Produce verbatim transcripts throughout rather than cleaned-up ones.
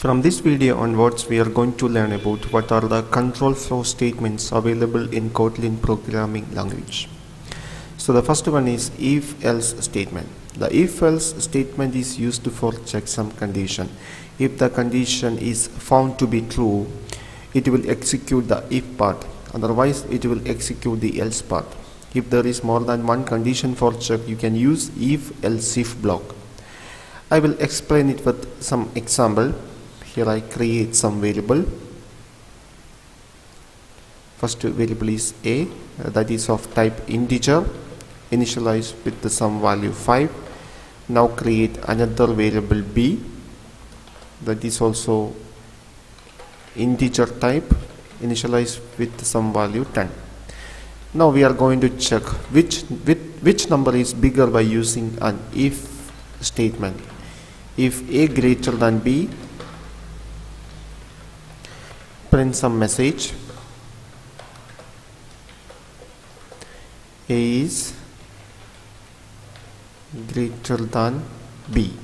From this video onwards, we are going to learn about what are the control flow statements available in Kotlin programming language. So the first one is if else statement. The if else statement is used for checksum condition. If the condition is found to be true, it will execute the if part, otherwise it will execute the else part. If there is more than one condition for check, you can use if else if block. I will explain it with some example. Here I create some variable. First variable is a, that is of type integer, initialize with the sum value five. Now create another variable b, that is also integer type, initialize with some value ten. Now we are going to check which which, which number is bigger by using an if statement. If a greater than b, print some message, a is greater than b.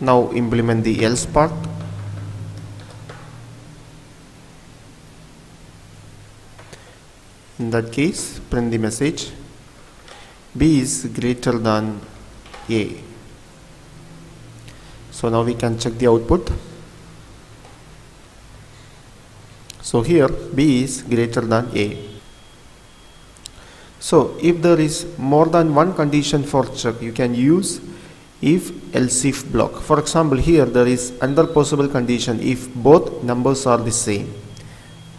Now implement the else part. In that case, print the message b is greater than a. So now we can check the output. So here b is greater than a. So if there is more than one condition for check, you can use if else if block. For example, here there is another possible condition if both numbers are the same.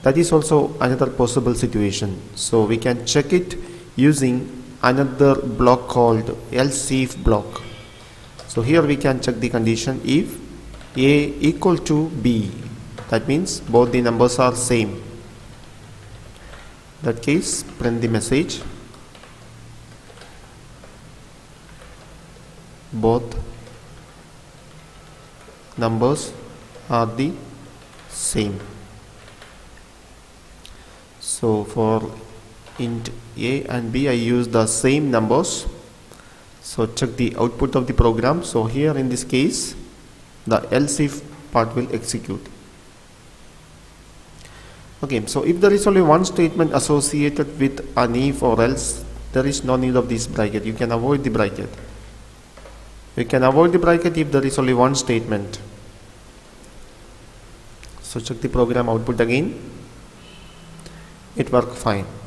That is also another possible situation. So we can check it using another block called else if block. So here we can check the condition if a equal to b, that means both the numbers are same. In that case, print the message both numbers are the same. So for int a and b, I use the same numbers. So check the output of the program. So here in this case, the else if part will execute. Okay, so if there is only one statement associated with an if or else, there is no need of this bracket. You can avoid the bracket. You can avoid the bracket if there is only one statement. So check the program output again. It worked fine.